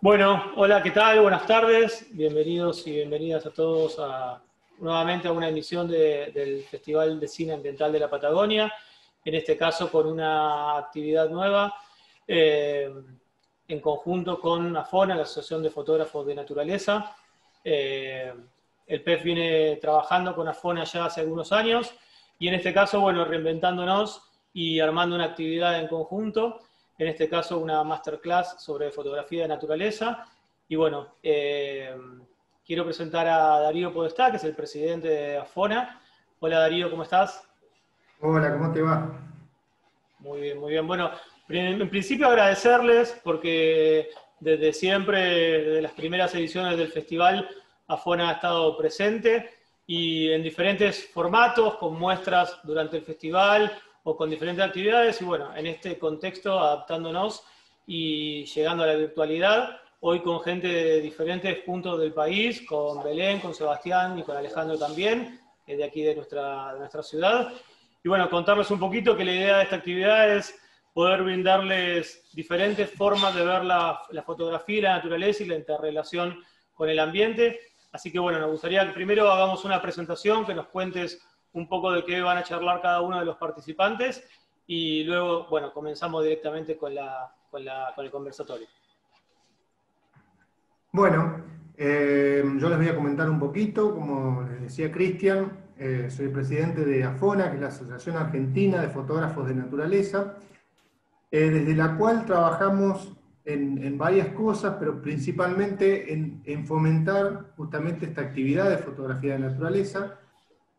Bueno, hola, ¿qué tal? Buenas tardes. Bienvenidos y bienvenidas a todos nuevamente a una emisión del Festival de Cine Ambiental de la Patagonia, en este caso con una actividad nueva en conjunto con AFONA, la Asociación de Fotógrafos de Naturaleza. El PEFF viene trabajando con AFONA ya hace algunos años y en este caso, bueno, reinventándonos y armando una actividad en conjunto. En este caso una masterclass sobre fotografía de naturaleza. Y bueno, quiero presentar a Darío Podestá, que es el presidente de AFONA. Hola Darío, ¿cómo estás? Hola, ¿cómo te va? Muy bien, muy bien. Bueno, en principio agradecerles porque desde siempre, desde las primeras ediciones del festival, AFONA ha estado presente y en diferentes formatos, con muestras durante el festival, o con diferentes actividades, y bueno, en este contexto adaptándonos y llegando a la virtualidad, hoy con gente de diferentes puntos del país, con Belén, con Sebastián y con Alejandro también, de aquí de nuestra ciudad. Y bueno, contarles un poquito que la idea de esta actividad es poder brindarles diferentes formas de ver la fotografía, la naturaleza y la interrelación con el ambiente. Así que bueno, nos gustaría que primero hagamos una presentación, que nos cuentes un poco de qué van a charlar cada uno de los participantes y luego, bueno, comenzamos directamente con el conversatorio. Bueno, yo les voy a comentar un poquito, como les decía Cristian, soy el presidente de AFONA, que es la Asociación Argentina de Fotógrafos de Naturaleza, desde la cual trabajamos en varias cosas, pero principalmente en fomentar justamente esta actividad de fotografía de naturaleza.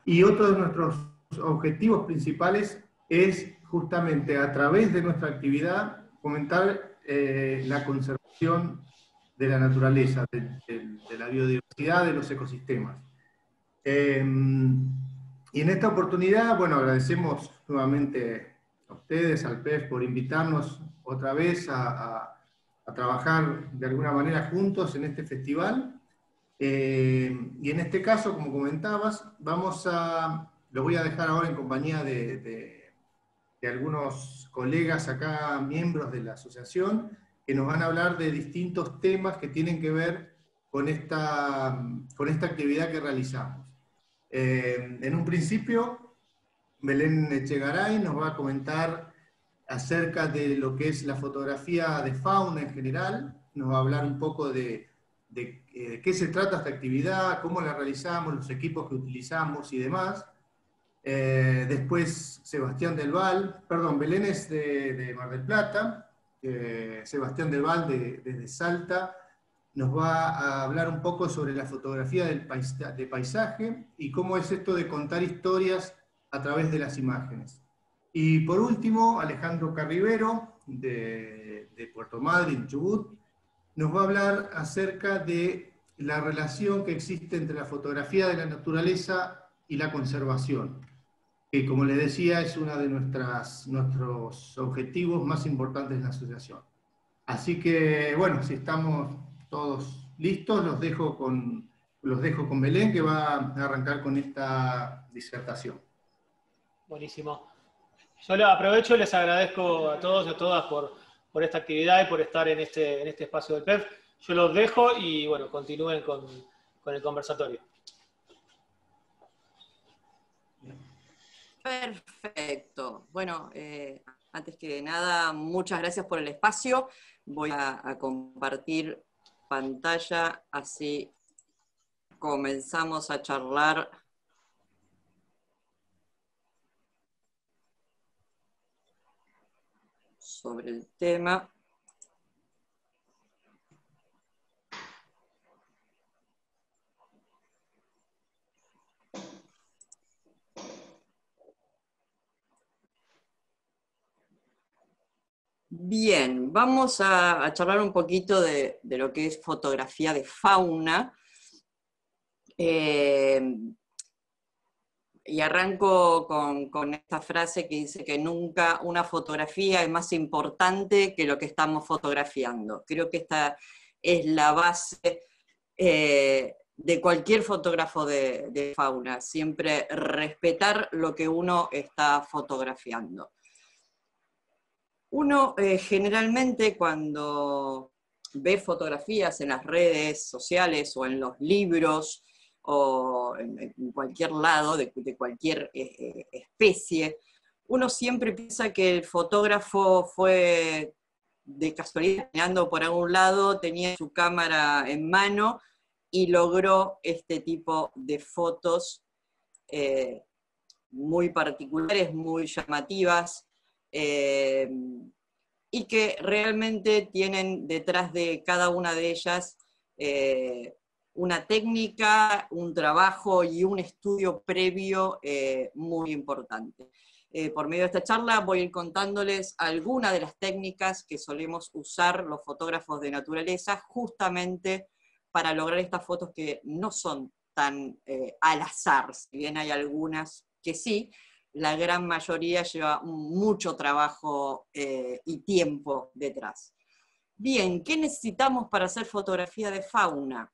Y otro de nuestros objetivos principales es justamente a través de nuestra actividad fomentar la conservación de la naturaleza, de la biodiversidad, de los ecosistemas. Y en esta oportunidad, bueno, agradecemos nuevamente a ustedes, al PEFF, por invitarnos otra vez a trabajar de alguna manera juntos en este festival. Y en este caso, como comentabas, lo voy a dejar ahora en compañía de algunos colegas acá, miembros de la asociación, que nos van a hablar de distintos temas que tienen que ver con esta actividad que realizamos. En un principio, Belén Echegaray nos va a comentar acerca de lo que es la fotografía de fauna en general, nos va a hablar un poco de qué se trata esta actividad, cómo la realizamos, los equipos que utilizamos y demás. Después Sebastián del Val, perdón, Belén es de Mar del Plata, Sebastián del Val desde Salta, nos va a hablar un poco sobre la fotografía de paisaje y cómo es esto de contar historias a través de las imágenes. Y por último, Alejandro Carribero, de Puerto Madryn, Chubut, nos va a hablar acerca de la relación que existe entre la fotografía de la naturaleza y la conservación, que como les decía es uno de nuestros objetivos más importantes en la asociación. Así que bueno, si estamos todos listos, los dejo con Belén, que va a arrancar con esta disertación. Buenísimo. Yo les aprovecho y les agradezco a todos y a todas por esta actividad y por estar en este espacio del PEFF. Yo los dejo y bueno, continúen con el conversatorio. Perfecto. Bueno, antes que nada, muchas gracias por el espacio. Voy a compartir pantalla, así comenzamos a charlar. Sobre el tema. Bien, vamos a charlar un poquito de lo que es fotografía de fauna. Y arranco con esta frase que dice que nunca una fotografía es más importante que lo que estamos fotografiando. Creo que esta es la base de cualquier fotógrafo de fauna, siempre respetar lo que uno está fotografiando. Uno generalmente cuando ve fotografías en las redes sociales o en los libros o en cualquier lado, de cualquier especie, uno siempre piensa que el fotógrafo fue de casualidad caminando por algún lado, tenía su cámara en mano y logró este tipo de fotos muy particulares, muy llamativas, y que realmente tienen detrás de cada una de ellas una técnica, un trabajo y un estudio previo muy importante. Por medio de esta charla voy a ir contándoles algunas de las técnicas que solemos usar los fotógrafos de naturaleza justamente para lograr estas fotos que no son tan al azar, si bien hay algunas que sí, la gran mayoría lleva mucho trabajo y tiempo detrás. Bien, ¿qué necesitamos para hacer fotografía de fauna?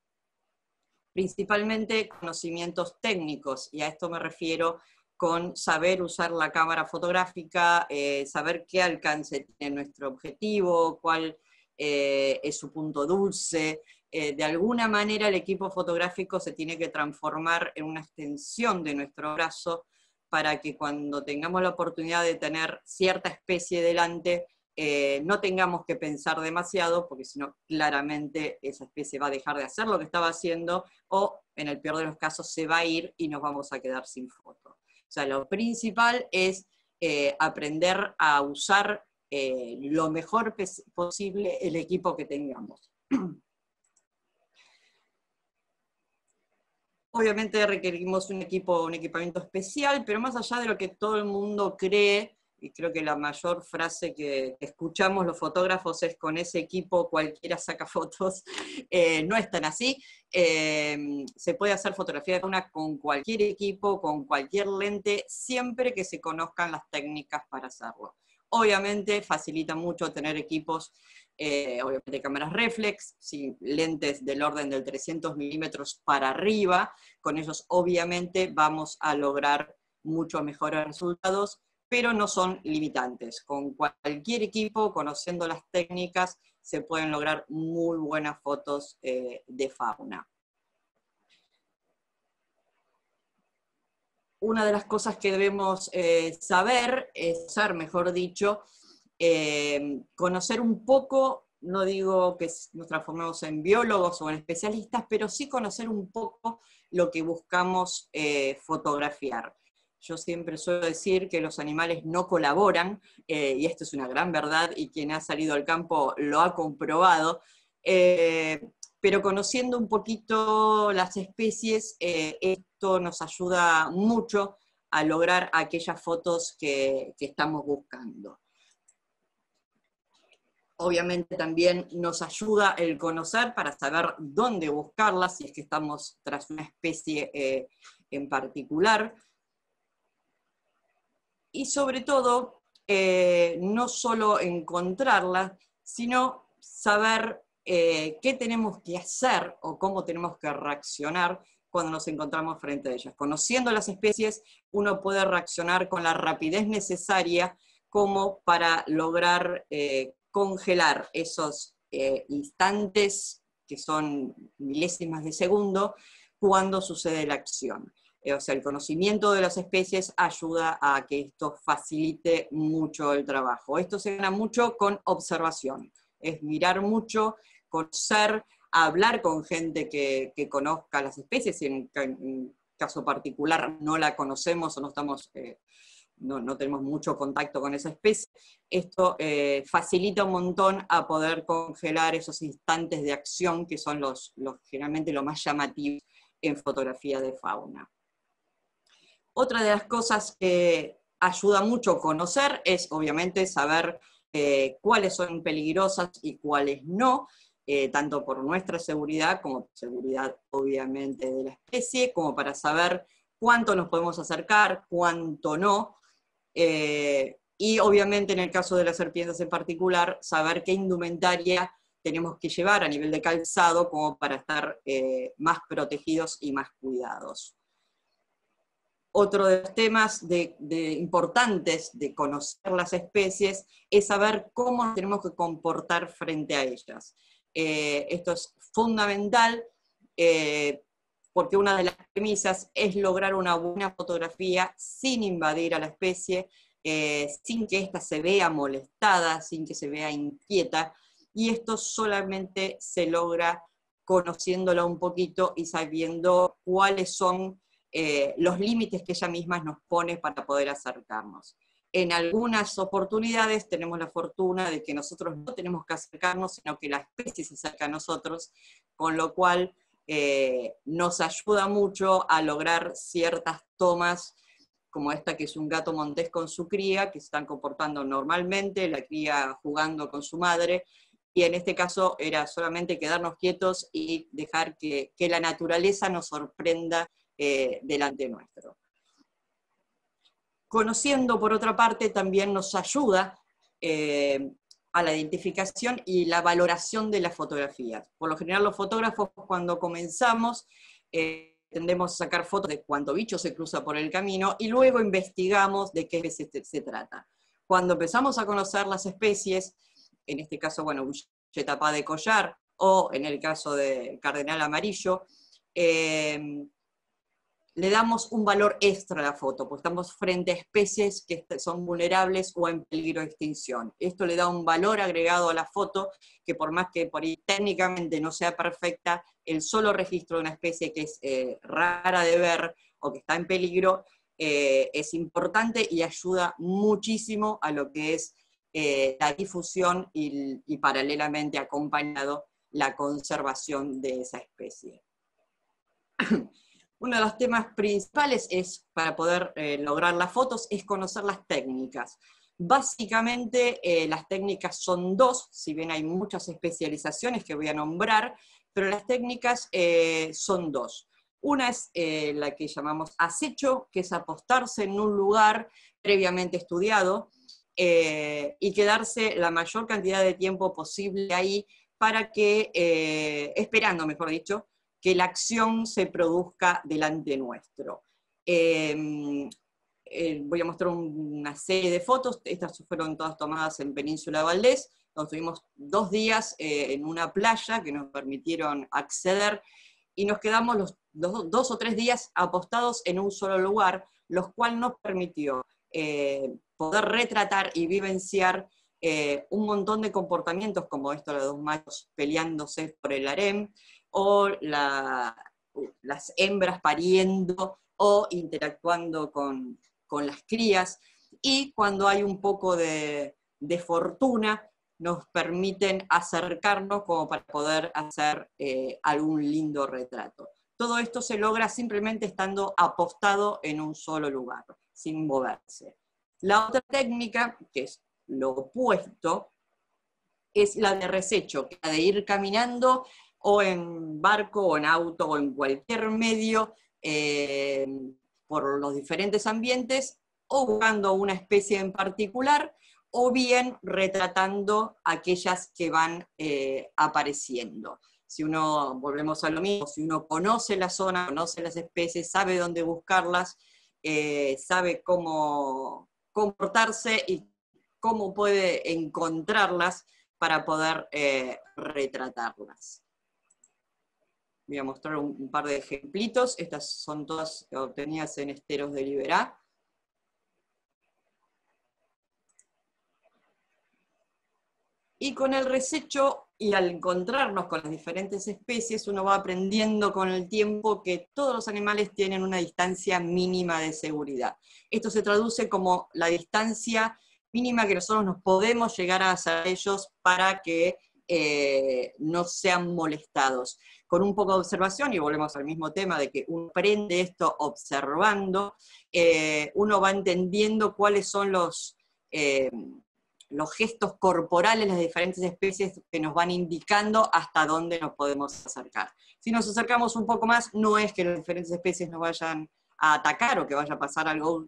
Principalmente conocimientos técnicos, y a esto me refiero con saber usar la cámara fotográfica, saber qué alcance tiene nuestro objetivo, cuál es su punto dulce. De alguna manera el equipo fotográfico se tiene que transformar en una extensión de nuestro brazo para que cuando tengamos la oportunidad de tener cierta especie delante, no tengamos que pensar demasiado, porque si no, claramente esa especie va a dejar de hacer lo que estaba haciendo, o en el peor de los casos se va a ir y nos vamos a quedar sin foto. O sea, lo principal es aprender a usar lo mejor posible el equipo que tengamos. Obviamente requerimos un equipo, un equipamiento especial, pero más allá de lo que todo el mundo cree, y creo que la mayor frase que escuchamos los fotógrafos es con ese equipo cualquiera saca fotos, no es tan así. Se puede hacer fotografía de fauna con cualquier equipo, con cualquier lente, siempre que se conozcan las técnicas para hacerlo. Obviamente facilita mucho tener equipos, obviamente cámaras reflex, sí, lentes del orden del 300 milímetros para arriba, con ellos obviamente vamos a lograr muchos mejores resultados, pero no son limitantes. Con cualquier equipo, conociendo las técnicas, se pueden lograr muy buenas fotos de fauna. Una de las cosas que debemos saber, conocer un poco, no digo que nos transformemos en biólogos o en especialistas, pero sí conocer un poco lo que buscamos fotografiar. Yo siempre suelo decir que los animales no colaboran, y esto es una gran verdad, y quien ha salido al campo lo ha comprobado, pero conociendo un poquito las especies, esto nos ayuda mucho a lograr aquellas fotos que estamos buscando. Obviamente también nos ayuda el conocer para saber dónde buscarlas, si es que estamos tras una especie en particular. Y sobre todo, no solo encontrarlas, sino saber qué tenemos que hacer o cómo tenemos que reaccionar cuando nos encontramos frente a ellas. Conociendo las especies, uno puede reaccionar con la rapidez necesaria como para lograr congelar esos instantes, que son milésimas de segundo, cuando sucede la acción. O sea, el conocimiento de las especies ayuda a que esto facilite mucho el trabajo. Esto se gana mucho con observación. Es mirar mucho, conocer, hablar con gente que conozca las especies, si en caso particular no la conocemos o no, no tenemos mucho contacto con esa especie, esto facilita un montón a poder congelar esos instantes de acción que son los generalmente lo más llamativos en fotografía de fauna. Otra de las cosas que ayuda mucho conocer es obviamente saber cuáles son peligrosas y cuáles no, tanto por nuestra seguridad como seguridad obviamente de la especie, como para saber cuánto nos podemos acercar, cuánto no, y obviamente en el caso de las serpientes en particular, saber qué indumentaria tenemos que llevar a nivel de calzado como para estar más protegidos y más cuidados. Otro de los temas importantes de conocer las especies es saber cómo nos tenemos que comportar frente a ellas. Esto es fundamental porque una de las premisas es lograr una buena fotografía sin invadir a la especie, sin que ésta se vea molestada, sin que se vea inquieta, y esto solamente se logra conociéndola un poquito y sabiendo cuáles son los límites que ella misma nos pone para poder acercarnos. En algunas oportunidades tenemos la fortuna de que nosotros no tenemos que acercarnos, sino que la especie se acerca a nosotros, con lo cual nos ayuda mucho a lograr ciertas tomas, como esta que es un gato montés con su cría, que se están comportando normalmente, la cría jugando con su madre, y en este caso era solamente quedarnos quietos y dejar que la naturaleza nos sorprenda delante nuestro. Conociendo, por otra parte, también nos ayuda a la identificación y la valoración de las fotografías. Por lo general los fotógrafos, cuando comenzamos, tendemos a sacar fotos de cuánto bicho se cruza por el camino y luego investigamos de qué especies se trata. Cuando empezamos a conocer las especies, en este caso, bueno, buchetapá de collar, o en el caso del cardenal amarillo, le damos un valor extra a la foto, porque estamos frente a especies que son vulnerables o en peligro de extinción. Esto le da un valor agregado a la foto, que por más que por ahí técnicamente no sea perfecta, el solo registro de una especie que es rara de ver o que está en peligro es importante y ayuda muchísimo a lo que es la difusión y paralelamente acompañado la conservación de esa especie. Uno de los temas principales es, para poder lograr las fotos, es conocer las técnicas. Básicamente las técnicas son dos, si bien hay muchas especializaciones que voy a nombrar, pero las técnicas son dos. Una es la que llamamos acecho, que es apostarse en un lugar previamente estudiado y quedarse la mayor cantidad de tiempo posible ahí para que, esperando mejor dicho, que la acción se produzca delante nuestro. Voy a mostrar una serie de fotos, estas fueron todas tomadas en Península Valdés, donde estuvimos 2 días en una playa que nos permitieron acceder, y nos quedamos los 2 o 3 días apostados en un solo lugar, lo cual nos permitió poder retratar y vivenciar un montón de comportamientos, como esto, los 2 machos peleándose por el harem, o las hembras pariendo o interactuando con las crías, y cuando hay un poco de fortuna nos permiten acercarnos como para poder hacer algún lindo retrato. Todo esto se logra simplemente estando apostado en un solo lugar, sin moverse. La otra técnica, que es lo opuesto, es la de resecho, la de ir caminando o en barco, o en auto, o en cualquier medio, por los diferentes ambientes, o buscando una especie en particular, o bien retratando aquellas que van apareciendo. Si uno, volvemos a lo mismo, si uno conoce la zona, conoce las especies, sabe dónde buscarlas, sabe cómo comportarse y cómo puede encontrarlas para poder retratarlas. Voy a mostrar un par de ejemplitos. Estas son todas obtenidas en esteros de Liberá. Y con el resecho, y al encontrarnos con las diferentes especies, uno va aprendiendo con el tiempo que todos los animales tienen una distancia mínima de seguridad. Esto se traduce como la distancia mínima que nosotros nos podemos llegar a hacer ellos para que no sean molestados. Con un poco de observación, y volvemos al mismo tema de que uno aprende esto observando, uno va entendiendo cuáles son los gestos corporales de las diferentes especies que nos van indicando hasta dónde nos podemos acercar. Si nos acercamos un poco más, no es que las diferentes especies nos vayan a atacar o que vaya a pasar algo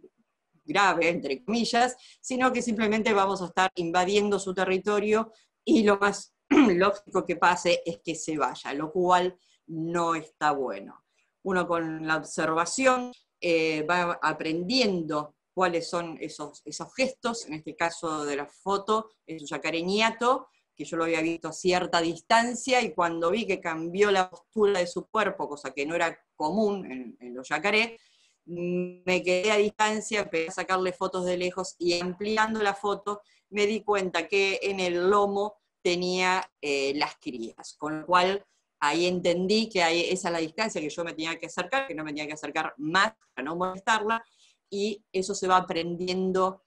grave, entre comillas, sino que simplemente vamos a estar invadiendo su territorio, y lo más lógico que pase es que se vaya, lo cual no está bueno. Uno con la observación va aprendiendo cuáles son esos gestos, en este caso de la foto, es un yacareñato, que yo lo había visto a cierta distancia, y cuando vi que cambió la postura de su cuerpo, cosa que no era común en los yacarés, me quedé a distancia, empecé a sacarle fotos de lejos, y ampliando la foto me di cuenta que en el lomo tenía las crías, con lo cual ahí entendí que esa es la distancia que yo me tenía que acercar, que no me tenía que acercar más para no molestarla, y eso se va aprendiendo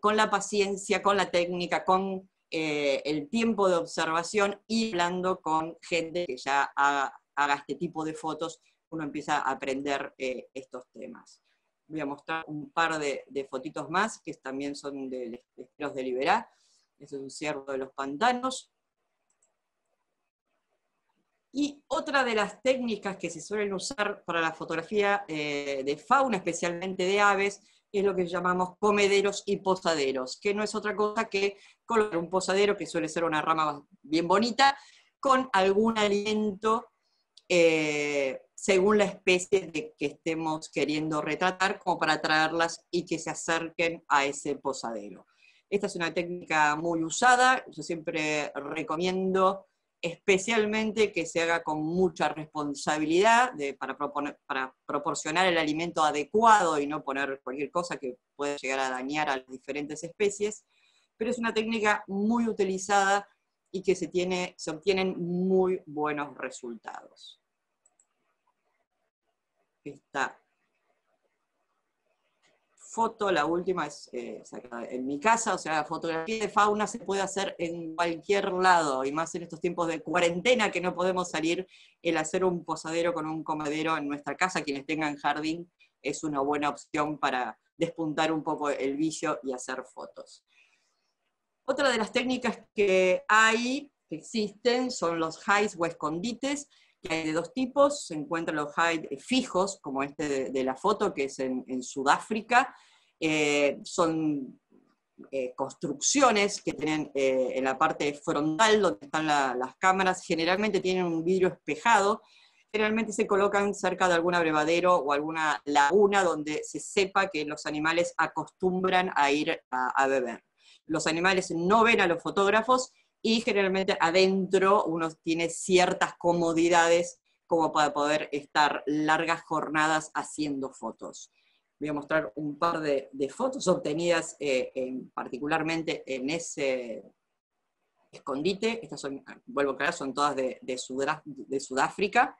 con la paciencia, con la técnica, con el tiempo de observación, y hablando con gente que ya haga este tipo de fotos, uno empieza a aprender estos temas. Voy a mostrar un par de fotitos más, que también son de esteros de Liberá. Este es un ciervo de los pantanos. Y otra de las técnicas que se suelen usar para la fotografía de fauna, especialmente de aves, es lo que llamamos comederos y posaderos, que no es otra cosa que colocar un posadero, que suele ser una rama bien bonita, con algún alimento según la especie que estemos queriendo retratar, como para atraerlas y que se acerquen a ese posadero. Esta es una técnica muy usada, yo siempre recomiendo especialmente que se haga con mucha responsabilidad para proporcionar el alimento adecuado y no poner cualquier cosa que pueda llegar a dañar a las diferentes especies, pero es una técnica muy utilizada y que se obtienen muy buenos resultados. Esta foto, la última, es sacada en mi casa, o sea, la fotografía de fauna se puede hacer en cualquier lado, y más en estos tiempos de cuarentena que no podemos salir, el hacer un posadero con un comedero en nuestra casa, quienes tengan jardín, es una buena opción para despuntar un poco el vicio y hacer fotos. Otra de las técnicas que hay, que existen, son los hides o escondites, que hay de dos tipos. Se encuentran los hides fijos, como este de la foto, que es en Sudáfrica. Son construcciones que tienen en la parte frontal, donde están las cámaras, generalmente tienen un vidrio espejado, generalmente se colocan cerca de algún abrevadero o alguna laguna donde se sepa que los animales acostumbran a ir a beber. Los animales no ven a los fotógrafos, y generalmente adentro uno tiene ciertas comodidades como para poder estar largas jornadas haciendo fotos. Voy a mostrar un par de fotos obtenidas particularmente en ese escondite. Estas son, vuelvo a aclarar, son todas de Sudáfrica.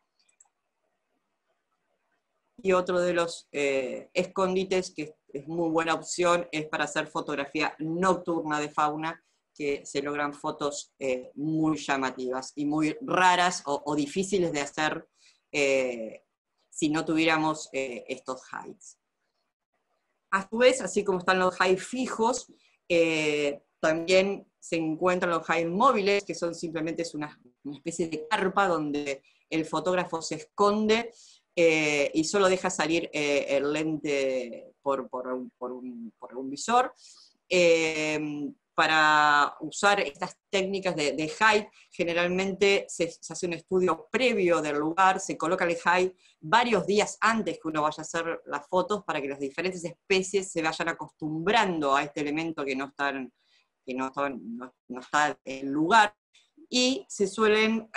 Y otro de los escondites que es muy buena opción es para hacer fotografía nocturna de fauna, que se logran fotos muy llamativas y muy raras o difíciles de hacer si no tuviéramos estos hides. A su vez, así como están los hides fijos, también se encuentran los hides móviles, que son simplemente una especie de carpa donde el fotógrafo se esconde y solo deja salir el lente por un visor. Para usar estas técnicas de hide, generalmente se hace un estudio previo del lugar, se coloca el hide varios días antes que uno vaya a hacer las fotos, para que las diferentes especies se vayan acostumbrando a este elemento que no está en el lugar, y se suelen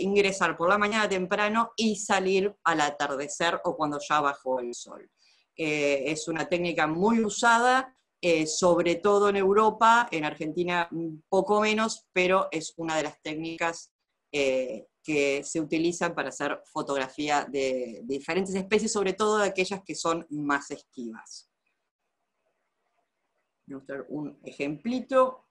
ingresar por la mañana temprano y salir al atardecer o cuando ya bajó el sol. Es una técnica muy usada, sobre todo en Europa, en Argentina un poco menos, pero es una de las técnicas que se utilizan para hacer fotografía de diferentes especies, sobre todo de aquellas que son más esquivas. Voy a mostrar un ejemplito.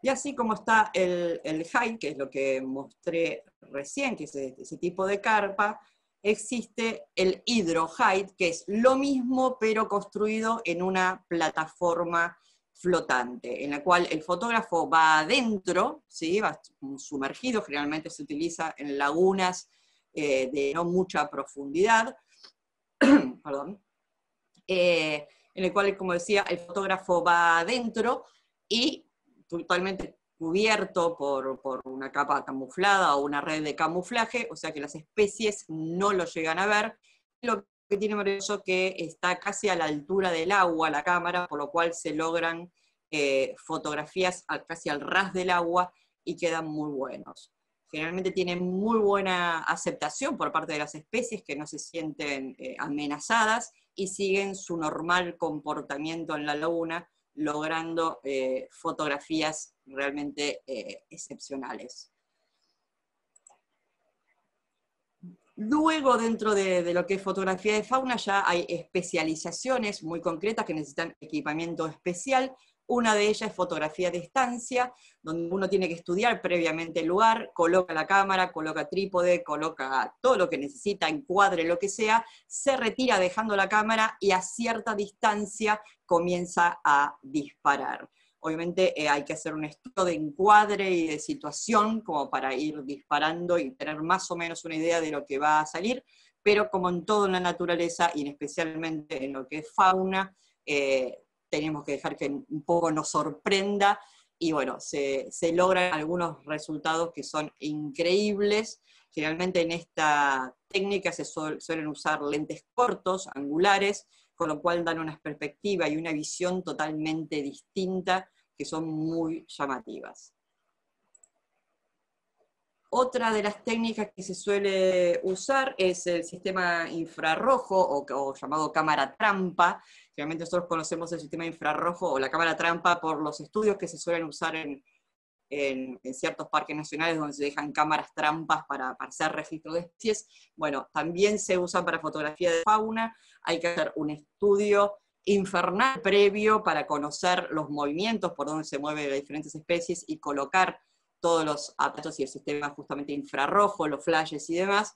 Y así como está el hide, que es lo que mostré recién, que es ese tipo de carpa, existe el hidrohide, que es lo mismo pero construido en una plataforma flotante, en la cual el fotógrafo va adentro, ¿sí? Va sumergido, generalmente se utiliza en lagunas de no mucha profundidad, perdón, en el cual, como decía, el fotógrafo va adentro y totalmente cubierto por una capa camuflada o una red de camuflaje, o sea que las especies no lo llegan a ver. Lo que tiene maravilloso es que está casi a la altura del agua la cámara, por lo cual se logran fotografías casi al ras del agua y quedan muy buenos. Generalmente tienen muy buena aceptación por parte de las especies que no se sienten amenazadas y siguen su normal comportamiento en la laguna, logrando fotografías realmente excepcionales. Luego, dentro de lo que es fotografía de fauna, ya hay especializaciones muy concretas que necesitan equipamiento especial. Una de ellas es fotografía de estancia, donde uno tiene que estudiar previamente el lugar, coloca la cámara, coloca trípode, coloca todo lo que necesita, encuadre, lo que sea, se retira dejando la cámara y a cierta distancia comienza a disparar. Obviamente hay que hacer un estudio de encuadre y de situación como para ir disparando y tener más o menos una idea de lo que va a salir, pero como en todo en la naturaleza y especialmente en lo que es fauna, tenemos que dejar que un poco nos sorprenda, y bueno, se logran algunos resultados que son increíbles. Generalmente en esta técnica se suelen usar lentes cortos, angulares, con lo cual dan una perspectiva y una visión totalmente distinta, que son muy llamativas. Otra de las técnicas que se suele usar es el sistema infrarrojo, o llamado cámara trampa. Generalmente nosotros conocemos el sistema infrarrojo o la cámara trampa por los estudios que se suelen usar en ciertos parques nacionales donde se dejan cámaras trampas para hacer registro de especies. Bueno, también se usan para fotografía de fauna. Hay que hacer un estudio infernal previo para conocer los movimientos por donde se mueven las diferentes especies y colocar todos los aparatos y el sistema justamente infrarrojo, los flashes y demás.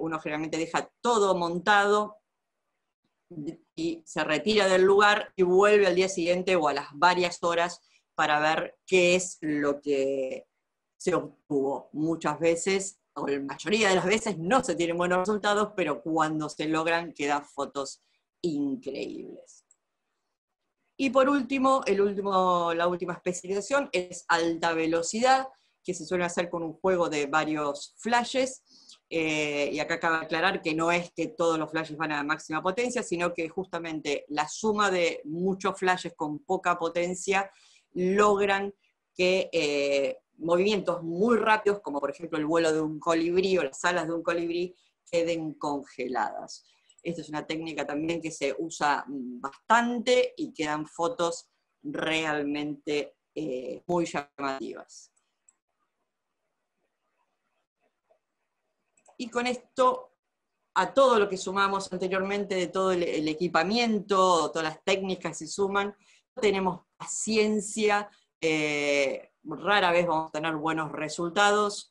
Uno generalmente deja todo montado y se retira del lugar y vuelve al día siguiente o a las varias horas para ver qué es lo que se obtuvo. Muchas veces, o la mayoría de las veces, no se tienen buenos resultados, pero cuando se logran quedan fotos increíbles. Y por último, la última especialización es alta velocidad, que se suele hacer con un juego de varios flashes, y acá cabe aclarar que no es que todos los flashes van a máxima potencia, sino que justamente la suma de muchos flashes con poca potencia logran que movimientos muy rápidos, como por ejemplo el vuelo de un colibrí o las alas de un colibrí, queden congeladas. Esta es una técnica también que se usa bastante y quedan fotos realmente muy llamativas. Y con esto, a todo lo que sumamos anteriormente, de todo el equipamiento, todas las técnicas que se suman, tenemos paciencia, rara vez vamos a tener buenos resultados,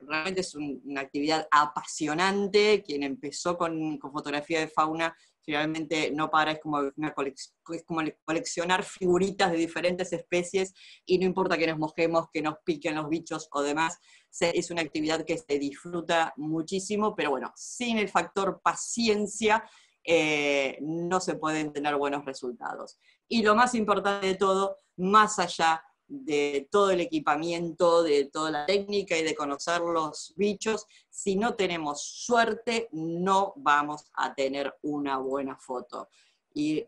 realmente es una actividad apasionante. Quien empezó con fotografía de fauna generalmente no para, es como coleccionar figuritas de diferentes especies y no importa que nos mojemos, que nos piquen los bichos o demás, es una actividad que se disfruta muchísimo, pero bueno, sin el factor paciencia no se pueden tener buenos resultados. Y lo más importante de todo, más allá de todo el equipamiento, de toda la técnica y de conocer los bichos, si no tenemos suerte, no vamos a tener una buena foto. Y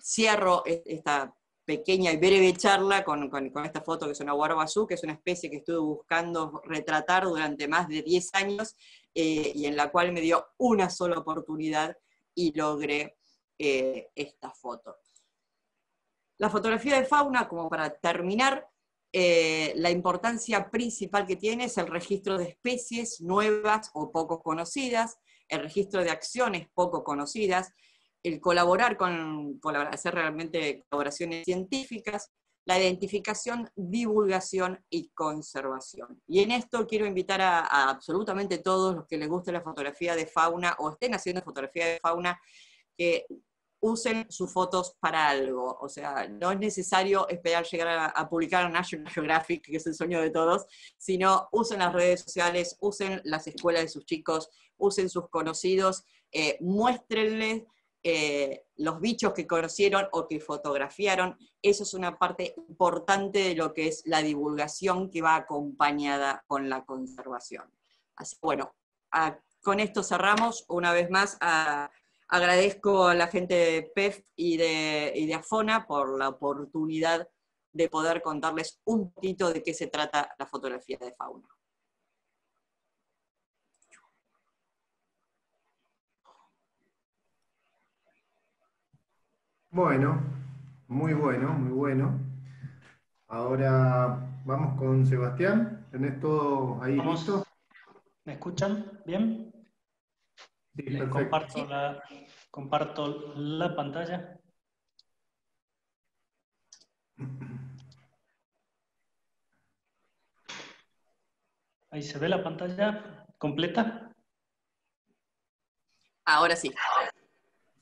cierro esta pequeña y breve charla con esta foto, que es una guarabazú, que es una especie que estuve buscando retratar durante más de 10 años, y en la cual me dio una sola oportunidad y logré esta foto. La fotografía de fauna, como para terminar, la importancia principal que tiene es el registro de especies nuevas o poco conocidas, el registro de acciones poco conocidas, el colaborar hacer realmente colaboraciones científicas, la identificación, divulgación y conservación. Y en esto quiero invitar a absolutamente todos los que les guste la fotografía de fauna o estén haciendo fotografía de fauna, que usen sus fotos para algo. O sea, no es necesario esperar llegar a publicar a National Geographic, que es el sueño de todos, sino usen las redes sociales, usen las escuelas de sus chicos, usen sus conocidos, muéstrenles los bichos que conocieron o que fotografiaron. Eso es una parte importante de lo que es la divulgación, que va acompañada con la conservación. Así que bueno, con esto cerramos una vez más Agradezco a la gente de PEFF y de AFONA por la oportunidad de poder contarles un poquito de qué se trata la fotografía de fauna. Bueno, muy bueno, muy bueno. Ahora vamos con Sebastián. ¿Tenés todo ahí listo? ¿Me escuchan bien? Sí, les comparto la pantalla. Ahí se ve la pantalla completa. Ahora sí.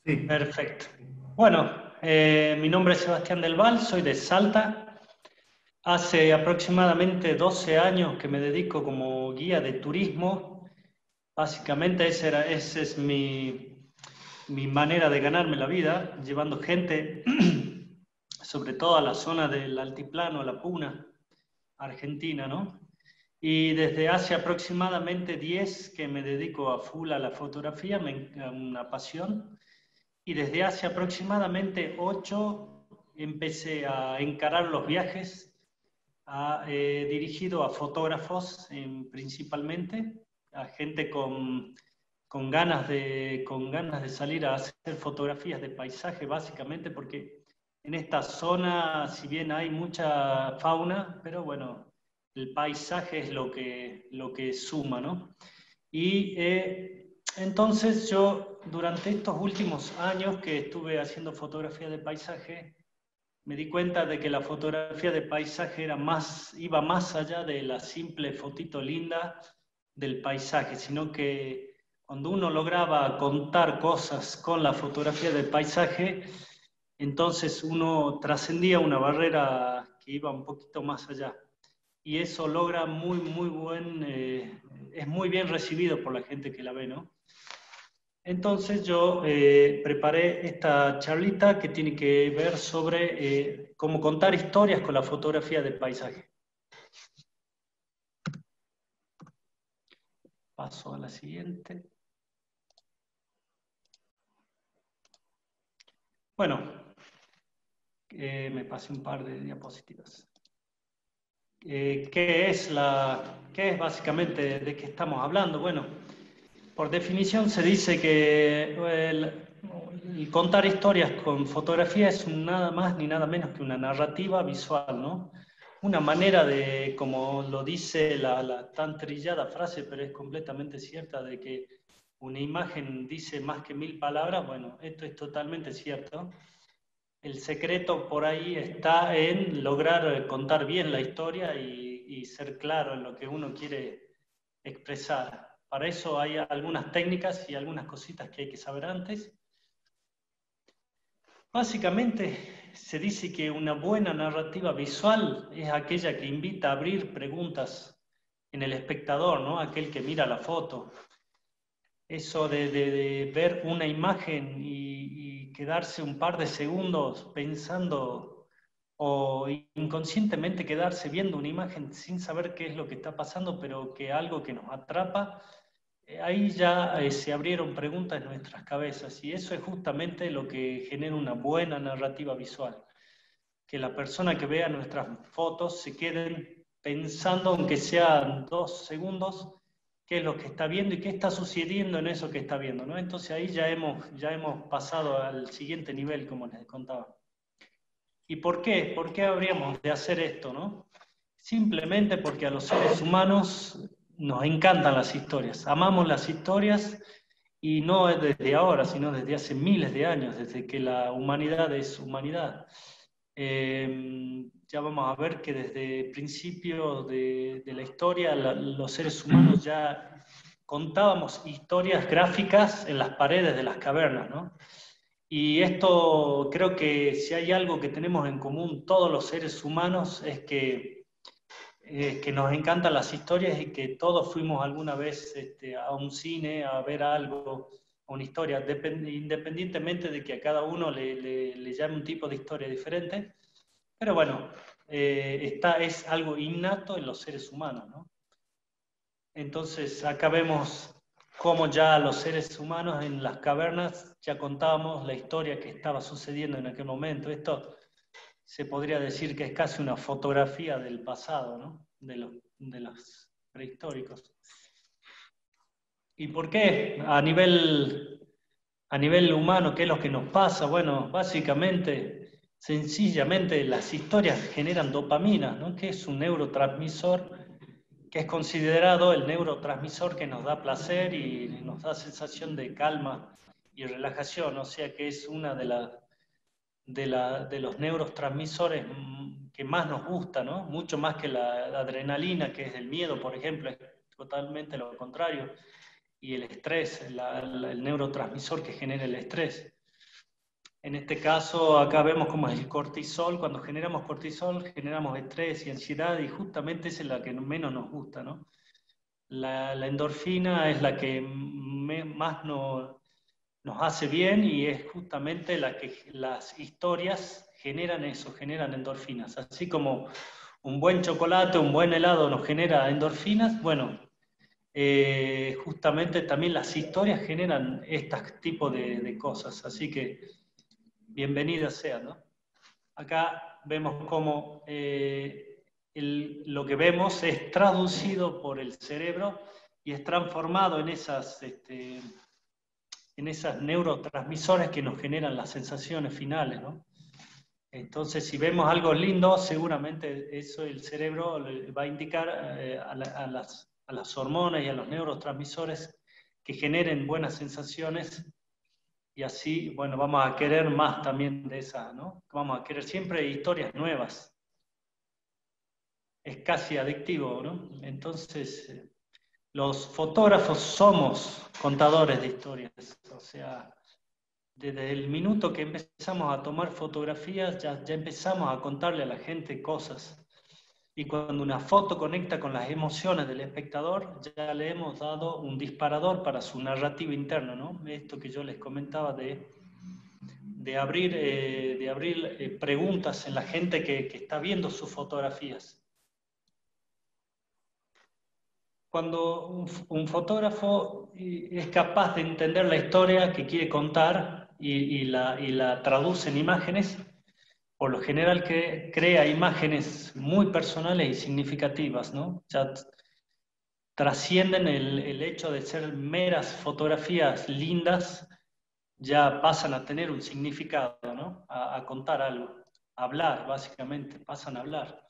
Sí. Perfecto. Bueno, mi nombre es Sebastián del Val, soy de Salta. Hace aproximadamente 12 años que me dedico como guía de turismo. Básicamente esa es mi manera de ganarme la vida, llevando gente, sobre todo a la zona del Altiplano, a La Puna, Argentina, ¿no? Y desde hace aproximadamente 10 que me dedico a full a la fotografía, una pasión. Y desde hace aproximadamente 8 empecé a encarar los viajes dirigido a fotógrafos principalmente, a gente con ganas de salir a hacer fotografías de paisaje básicamente, porque en esta zona, si bien hay mucha fauna, pero bueno, el paisaje es lo que suma, ¿no? Y entonces yo... Durante estos últimos años que estuve haciendo fotografía de paisaje, me di cuenta de que la fotografía de paisaje iba más allá de la simple fotito linda del paisaje, sino que cuando uno lograba contar cosas con la fotografía de paisaje, entonces uno trascendía una barrera que iba un poquito más allá. Y eso logra es muy bien recibido por la gente que la ve, ¿no? Entonces yo preparé esta charlita que tiene que ver sobre cómo contar historias con la fotografía de paisaje. Paso a la siguiente. Bueno, me pasé un par de diapositivas. ¿Qué es básicamente de qué estamos hablando? Bueno, por definición se dice que el contar historias con fotografía es nada más ni nada menos que una narrativa visual, ¿no? Una manera de, como lo dice la tan trillada frase, pero es completamente cierta, de que una imagen dice más que 1000 palabras. Bueno, esto es totalmente cierto. El secreto por ahí está en lograr contar bien la historia y ser claro en lo que uno quiere expresar. Para eso hay algunas técnicas y algunas cositas que hay que saber antes. Básicamente se dice que una buena narrativa visual es aquella que invita a abrir preguntas en el espectador, ¿no? Aquel que mira la foto. Eso de ver una imagen y quedarse un par de segundos pensando o inconscientemente quedarse viendo una imagen sin saber qué es lo que está pasando, pero que algo que nos atrapa, ahí ya se abrieron preguntas en nuestras cabezas, y eso es justamente lo que genera una buena narrativa visual. Que la persona que vea nuestras fotos se queden pensando, aunque sean 2 segundos, qué es lo que está viendo y qué está sucediendo en eso que está viendo, ¿no? Entonces ahí ya hemos pasado al siguiente nivel, como les contaba. ¿Y por qué? ¿Por qué habríamos de hacer esto, no? Simplemente porque a los seres humanos nos encantan las historias, amamos las historias, y no es desde ahora, sino desde hace miles de años, desde que la humanidad es humanidad. Ya vamos a ver que desde el principio de la historia los seres humanos ya contábamos historias gráficas en las paredes de las cavernas, ¿no? Y esto, creo que si hay algo que tenemos en común todos los seres humanos es que nos encantan las historias, y que todos fuimos alguna vez a un cine a ver algo, a una historia, independientemente de que a cada uno le llame un tipo de historia diferente. Pero bueno, es algo innato en los seres humanos, ¿no? Entonces acá vemos cómo ya los seres humanos en las cavernas ya contábamos la historia que estaba sucediendo en aquel momento. Esto se podría decir que es casi una fotografía del pasado, ¿no? de los prehistóricos. ¿Y por qué? A nivel humano, ¿qué es lo que nos pasa? Bueno, básicamente, sencillamente, las historias generan dopamina, ¿no? Que es un neurotransmisor, que es considerado el neurotransmisor que nos da placer y nos da sensación de calma y relajación, o sea que es una de los neurotransmisores que más nos gusta, ¿no? Mucho más que la adrenalina, que es el miedo, por ejemplo, es totalmente lo contrario, y el estrés, el neurotransmisor que genera el estrés. En este caso, acá vemos cómo es el cortisol. Cuando generamos cortisol, generamos estrés y ansiedad, y justamente esa es la que menos nos gusta, ¿no? La endorfina es la que más nos hace bien, y es justamente la que las historias generan eso, generan endorfinas. Así como un buen chocolate, un buen helado nos genera endorfinas, bueno, justamente también las historias generan este tipo de cosas, así que bienvenidas sean, ¿no? Acá vemos cómo lo que vemos es traducido por el cerebro y es transformado en esas neurotransmisores que nos generan las sensaciones finales, ¿no? Entonces, si vemos algo lindo, seguramente eso el cerebro va a indicar a las hormonas y a los neurotransmisores que generen buenas sensaciones. Y así, bueno, vamos a querer más también de esas, ¿no? Vamos a querer siempre historias nuevas. Es casi adictivo, ¿no? Entonces, los fotógrafos somos contadores de historias. O sea, desde el minuto que empezamos a tomar fotografías, ya empezamos a contarle a la gente cosas. Y cuando una foto conecta con las emociones del espectador, ya le hemos dado un disparador para su narrativa interna, ¿no? Esto que yo les comentaba de abrir preguntas en la gente que está viendo sus fotografías. Cuando un fotógrafo es capaz de entender la historia que quiere contar y la traduce en imágenes, por lo general crea imágenes muy personales y significativas, ¿no? Ya trascienden el hecho de ser meras fotografías lindas, ya pasan a tener un significado, ¿no? A contar algo, a hablar básicamente, pasan a hablar.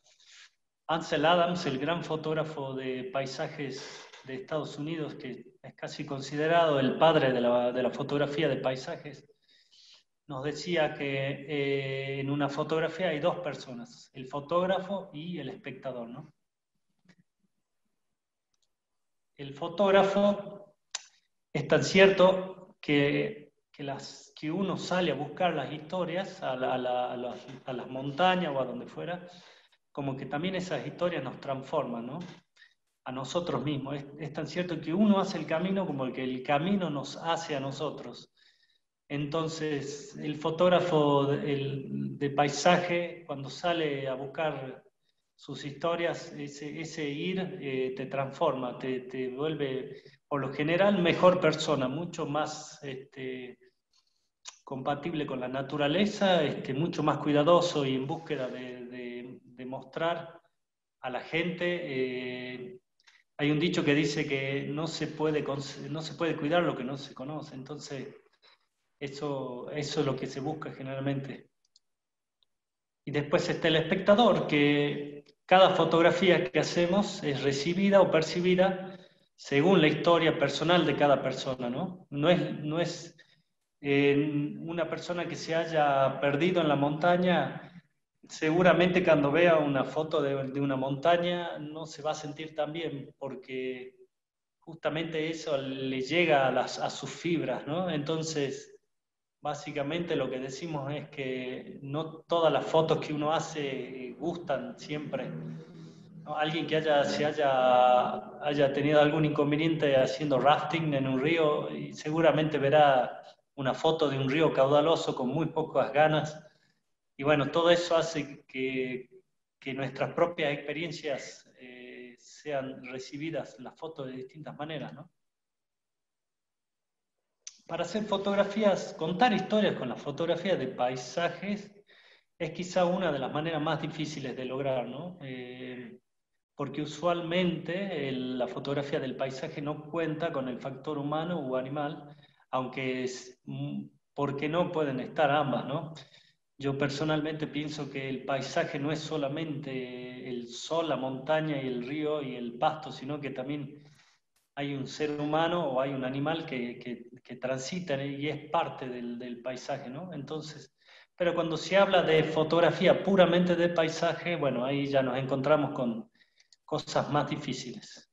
Ansel Adams, el gran fotógrafo de paisajes de Estados Unidos, que es casi considerado el padre de la fotografía de paisajes, nos decía que en una fotografía hay dos personas, el fotógrafo y el espectador, ¿no? El fotógrafo, es tan cierto que uno sale a buscar las historias a las montañas o a donde fuera, como que también esas historias nos transforman, ¿no? A nosotros mismos. Es tan cierto que uno hace el camino como que el camino nos hace a nosotros. Entonces, el fotógrafo de paisaje, cuando sale a buscar sus historias, ese ir te transforma, te vuelve, por lo general, mejor persona, mucho más compatible con la naturaleza, mucho más cuidadoso y en búsqueda de mostrar a la gente. Hay un dicho que dice que no se puede cuidar lo que no se conoce, entonces eso es lo que se busca generalmente. Y después está el espectador, que cada fotografía que hacemos es recibida o percibida según la historia personal de cada persona, ¿no? No es una persona que se haya perdido en la montaña, seguramente cuando vea una foto de una montaña no se va a sentir tan bien, porque justamente eso le llega a sus fibras, ¿no? Entonces, básicamente lo que decimos es que no todas las fotos que uno hace gustan siempre, ¿no? Alguien que haya tenido algún inconveniente haciendo rafting en un río, y seguramente verá una foto de un río caudaloso con muy pocas ganas. Y bueno, todo eso hace que nuestras propias experiencias sean recibidas las fotos de distintas maneras, ¿no? para hacer fotografías, contar historias con la fotografía de paisajes, es quizá una de las maneras más difíciles de lograr, ¿no? Porque usualmente la fotografía del paisaje no cuenta con el factor humano o animal, aunque es, porque no pueden estar ambas, ¿no? Yo personalmente pienso que el paisaje no es solamente el sol, la montaña y el río y el pasto, sino que también hay un ser humano o hay un animal que transita y es parte del paisaje, ¿no? Entonces, pero cuando se habla de fotografía puramente de paisaje, bueno, ahí ya nos encontramos con cosas más difíciles.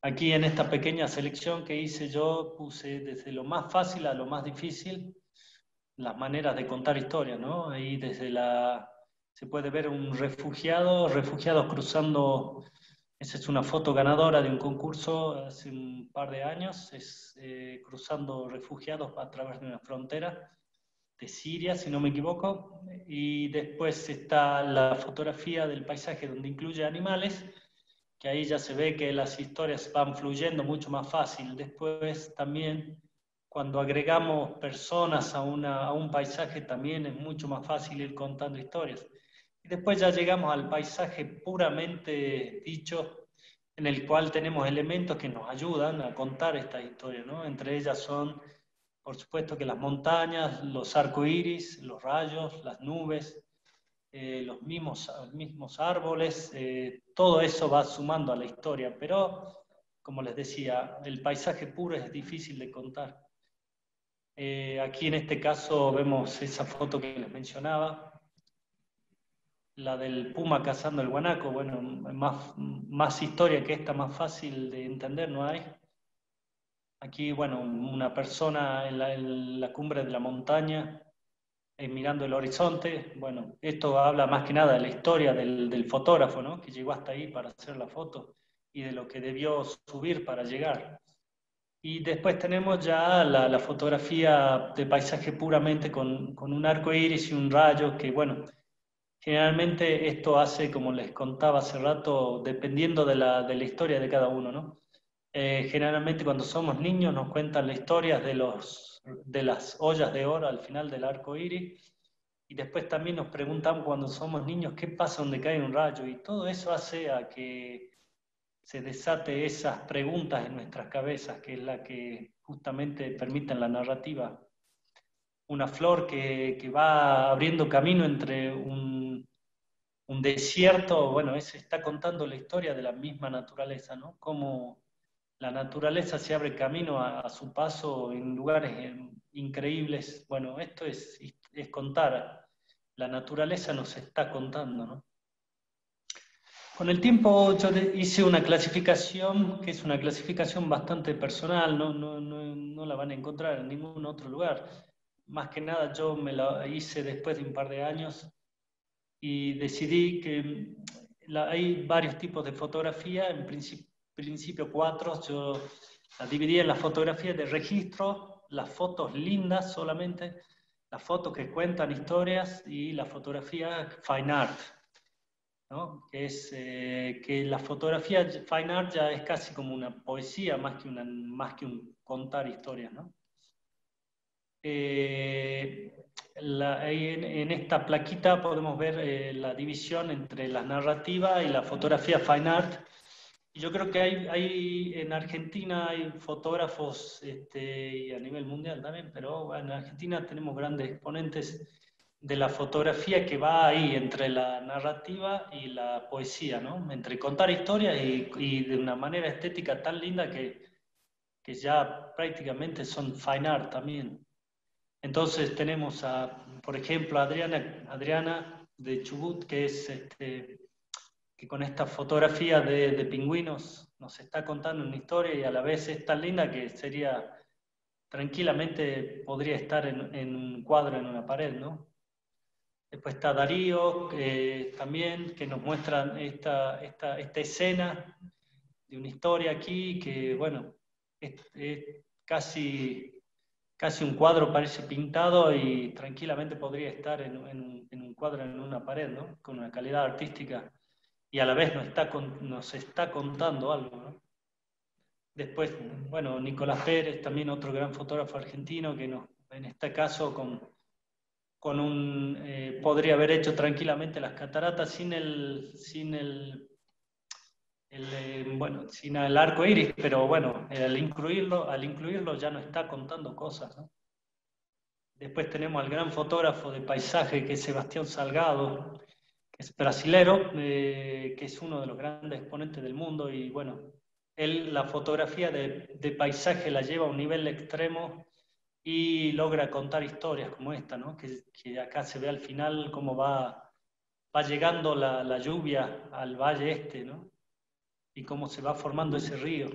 Aquí en esta pequeña selección que hice yo, puse desde lo más fácil a lo más difícil, las maneras de contar historias, ¿no? Ahí desde se puede ver un refugiados cruzando. Esa es una foto ganadora de un concurso hace un par de años, es cruzando refugiados a través de una frontera de Siria, si no me equivoco, y después está la fotografía del paisaje donde incluye animales, que ahí ya se ve que las historias van fluyendo mucho más fácil. Después también, cuando agregamos personas a un paisaje, también es mucho más fácil ir contando historias. Y después ya llegamos al paisaje puramente dicho, en el cual tenemos elementos que nos ayudan a contar esta historia, ¿no? Entre ellas son, por supuesto, que las montañas, los arcoíris, los rayos, las nubes, los mismos árboles, todo eso va sumando a la historia. Pero, como les decía, el paisaje puro es difícil de contar. Aquí en este caso vemos esa foto que les mencionaba, la del puma cazando el guanaco. Bueno, más historia que esta, más fácil de entender no hay. Aquí, bueno, una persona en la cumbre de la montaña, mirando el horizonte. Bueno, esto habla más que nada de la historia del fotógrafo, ¿no? Que llegó hasta ahí para hacer la foto y de lo que debió subir para llegar. Y después tenemos ya la fotografía de paisaje puramente con un arco iris y un rayo, que bueno, generalmente esto hace, como les contaba hace rato, dependiendo de la historia de cada uno, ¿no? Generalmente cuando somos niños nos cuentan las historias de las ollas de oro al final del arco iris, y después también nos preguntamos cuando somos niños qué pasa donde cae un rayo, y todo eso hace a que se desate esas preguntas en nuestras cabezas, que es la que justamente permiten la narrativa. Una flor que va abriendo camino entre un desierto, bueno, se está contando la historia de la misma naturaleza, ¿no? Cómo la naturaleza se abre camino a su paso en lugares increíbles. Bueno, esto es contar, la naturaleza nos está contando, ¿no? Con el tiempo yo hice una clasificación, que es una clasificación bastante personal, no la van a encontrar en ningún otro lugar. Más que nada yo me la hice después de un par de años y decidí que hay varios tipos de fotografía, en principio 4, yo la dividí en las fotografías de registro, las fotos lindas solamente, las fotos que cuentan historias y la fotografía fine art, ¿no? Que la fotografía fine art ya es casi como una poesía más que un contar historias, ¿no? En esta plaquita podemos ver la división entre la narrativa y la fotografía fine art. Yo creo que en Argentina hay fotógrafos y a nivel mundial también, pero en Argentina tenemos grandes exponentes de la fotografía que va ahí entre la narrativa y la poesía, ¿no? Entre contar historias y de una manera estética tan linda que ya prácticamente son fine art también. Entonces tenemos, por ejemplo, a Adriana de Chubut, que es que con esta fotografía de pingüinos nos está contando una historia y a la vez es tan linda que sería, tranquilamente podría estar en un cuadro, en una pared, ¿no? Después está Darío, también, que nos muestra esta escena de una historia aquí, que bueno, es casi un cuadro, parece pintado, y tranquilamente podría estar en un cuadro, en una pared, ¿no? Con una calidad artística, y a la vez nos está contando algo, ¿no? Después, bueno, Nicolás Pérez, también otro gran fotógrafo argentino, que no, en este caso con un podría haber hecho tranquilamente las cataratas sin el arco iris, pero bueno, al incluirlo ya no está contando cosas, ¿no? Después tenemos al gran fotógrafo de paisaje, que es Sebastián Salgado, que es brasilero, que es uno de los grandes exponentes del mundo, y bueno, él la fotografía de paisaje la lleva a un nivel extremo y logra contar historias como esta, ¿no? Que acá se ve al final cómo va llegando la lluvia al valle este, ¿no? Y cómo se va formando ese río.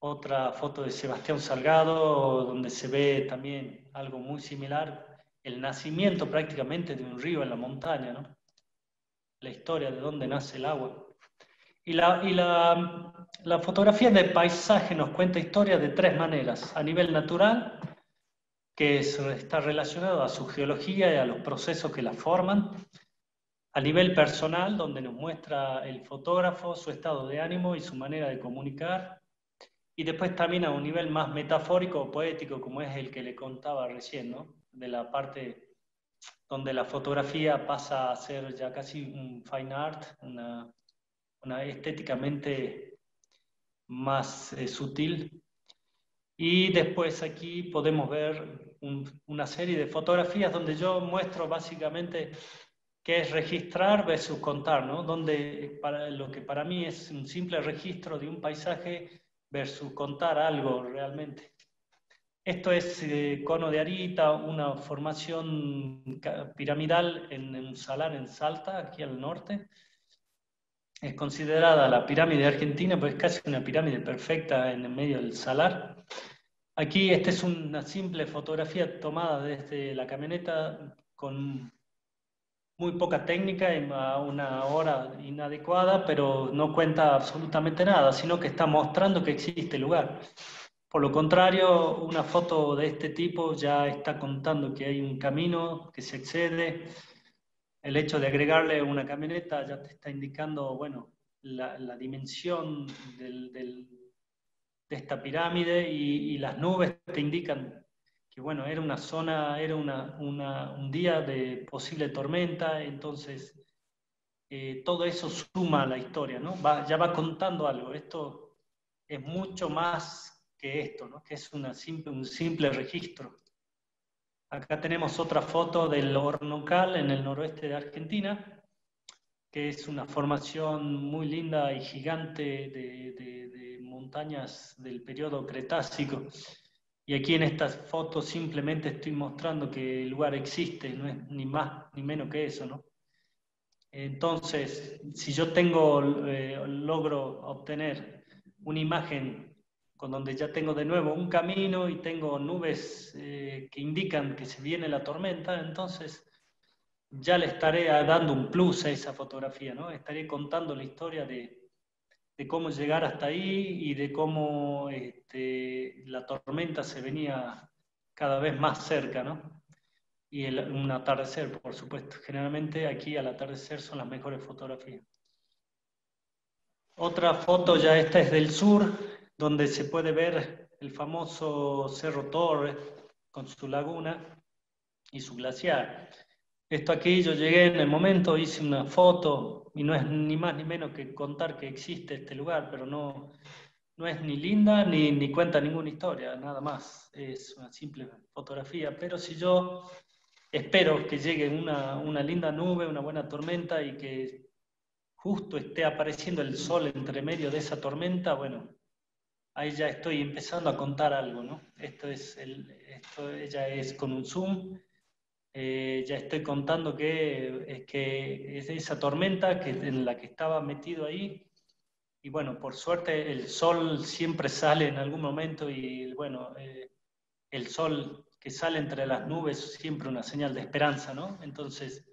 Otra foto de Sebastián Salgado, donde se ve también algo muy similar, el nacimiento prácticamente de un río en la montaña, ¿no? La historia de dónde nace el agua. Y la fotografía de paisaje nos cuenta historias de tres maneras: a nivel natural, que está relacionado a su geología y a los procesos que la forman; a nivel personal, donde nos muestra el fotógrafo su estado de ánimo y su manera de comunicar; y después también a un nivel más metafórico o poético, como es el que le contaba recién, ¿no? De la parte donde la fotografía pasa a ser ya casi un fine art, una estéticamente más sutil. Y después aquí podemos ver una serie de fotografías donde yo muestro básicamente qué es registrar versus contar, ¿no? Donde lo que para mí es un simple registro de un paisaje versus contar algo realmente. Esto es cono de Arita, una formación piramidal en un salar en Salta, aquí al norte. Es considerada la pirámide argentina, pues es casi una pirámide perfecta en el medio del salar. Aquí esta es una simple fotografía tomada desde la camioneta con muy poca técnica y a una hora inadecuada, pero no cuenta absolutamente nada, sino que está mostrando que existe el lugar. Por lo contrario, una foto de este tipo ya está contando que hay un camino que se accede. El hecho de agregarle una camioneta ya te está indicando, bueno, la dimensión de esta pirámide, y las nubes te indican que, bueno, era una zona, era un día de posible tormenta. Entonces todo eso suma a la historia, ¿no? Ya va contando algo. Esto es mucho más que esto, ¿no? Que es un simple registro. Acá tenemos otra foto del Hornocal en el noroeste de Argentina, que es una formación muy linda y gigante de montañas del periodo Cretácico. Y aquí en estas fotos simplemente estoy mostrando que el lugar existe, no es ni más ni menos que eso, ¿no? Entonces, si yo logro obtener una imagen con donde ya tengo de nuevo un camino y tengo nubes que indican que se viene la tormenta, entonces ya le estaré dando un plus a esa fotografía, ¿no? Estaré contando la historia de cómo llegar hasta ahí y de cómo la tormenta se venía cada vez más cerca, ¿no? Y un atardecer, por supuesto. Generalmente aquí al atardecer son las mejores fotografías. Otra foto, ya esta es del sur, donde se puede ver el famoso Cerro Torres con su laguna y su glaciar. Esto aquí yo llegué en el momento, hice una foto, y no es ni más ni menos que contar que existe este lugar, pero no es ni linda ni cuenta ninguna historia, nada más. Es una simple fotografía, pero si yo espero que llegue una linda nube, una buena tormenta, y que justo esté apareciendo el sol entre medio de esa tormenta, bueno, ahí ya estoy empezando a contar algo, ¿no? Esto ya es con un zoom. Ya estoy contando que es esa tormenta en la que estaba metido ahí. Y bueno, por suerte el sol siempre sale en algún momento, y bueno, el sol que sale entre las nubes es siempre una señal de esperanza, ¿no? Entonces,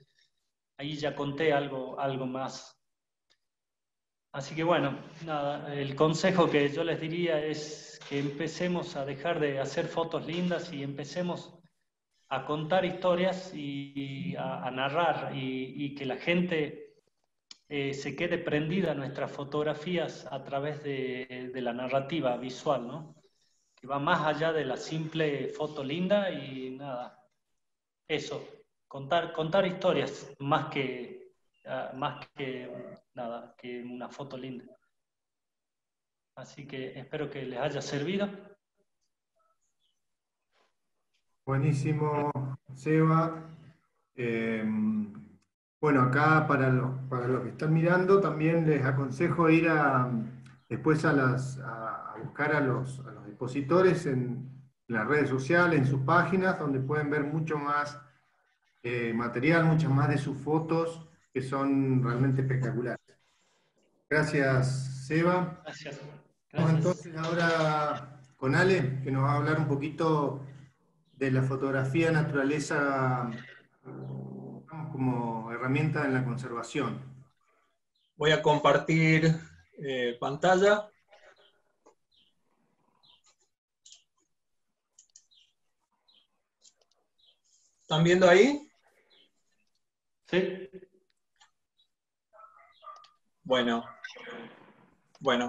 ahí ya conté algo más. Así que bueno, nada, el consejo que yo les diría es que empecemos a dejar de hacer fotos lindas y empecemos a contar historias y a narrar, y que la gente se quede prendida nuestras fotografías a través de la narrativa visual, ¿no? Que va más allá de la simple foto linda y nada. Eso, contar historias más que nada, que una foto linda. Así que espero que les haya servido. Buenísimo, Seba. Bueno, acá para los que están mirando, también les aconsejo ir a buscar a los expositores en las redes sociales, en sus páginas, donde pueden ver mucho más material, muchas más de sus fotos, que son realmente espectaculares. Gracias, Seba. Gracias. Vamos entonces ahora con Ale, que nos va a hablar un poquito de la fotografía naturaleza como herramienta en la conservación. Voy a compartir pantalla. ¿Están viendo ahí? Sí. Bueno,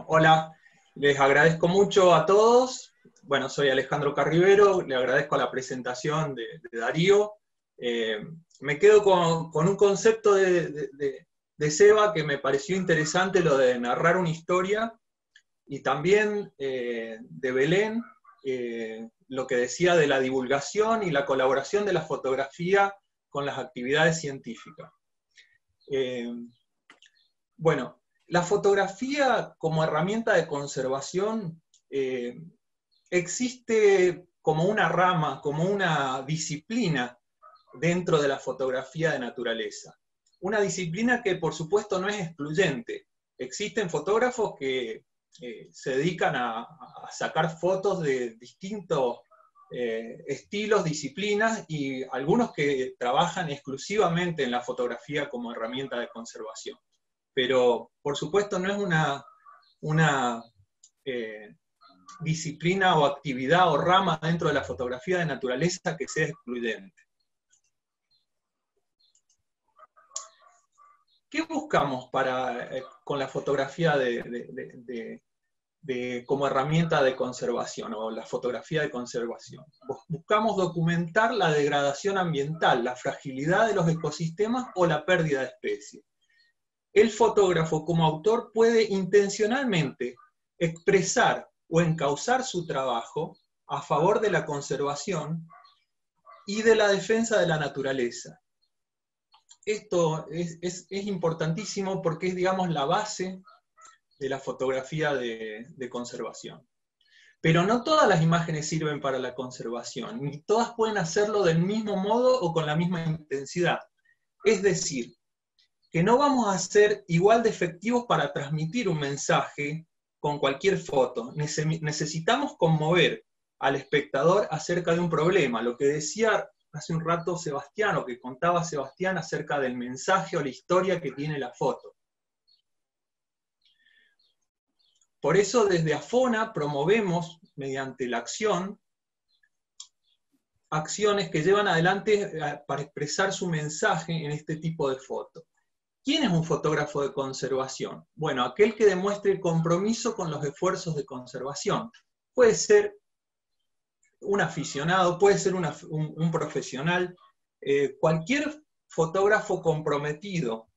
hola. Les agradezco mucho a todos. Bueno, soy Alejandro Carribero, le agradezco la presentación de Darío. Me quedo con un concepto de Seba que me pareció interesante, lo de narrar una historia, y también de Belén, lo que decía de la divulgación y la colaboración de la fotografía con las actividades científicas. Bueno, la fotografía como herramienta de conservación existe como una rama, como una disciplina dentro de la fotografía de naturaleza. Una disciplina que por supuesto no es excluyente. Existen fotógrafos que se dedican a sacar fotos de distintos estilos, disciplinas, y algunos que trabajan exclusivamente en la fotografía como herramienta de conservación. Pero por supuesto no es una disciplina o actividad o rama dentro de la fotografía de naturaleza que sea excluyente. ¿Qué buscamos con la fotografía como herramienta de conservación, o la fotografía de conservación? Buscamos documentar la degradación ambiental, la fragilidad de los ecosistemas o la pérdida de especies. El fotógrafo como autor puede intencionalmente expresar o encauzar su trabajo a favor de la conservación y de la defensa de la naturaleza. Esto es importantísimo porque es, digamos, la base de la fotografía de conservación. Pero no todas las imágenes sirven para la conservación, ni todas pueden hacerlo del mismo modo o con la misma intensidad. Es decir, que no vamos a ser igual de efectivos para transmitir un mensaje con cualquier foto. Necesitamos conmover al espectador acerca de un problema, lo que decía hace un rato Sebastián, o que contaba Sebastián acerca del mensaje o la historia que tiene la foto. Por eso desde AFONA promovemos, mediante la acción, acciones que llevan adelante para expresar su mensaje en este tipo de foto. ¿Quién es un fotógrafo de conservación? Bueno, aquel que demuestre el compromiso con los esfuerzos de conservación. Puede ser un aficionado, puede ser un profesional, cualquier fotógrafo comprometido,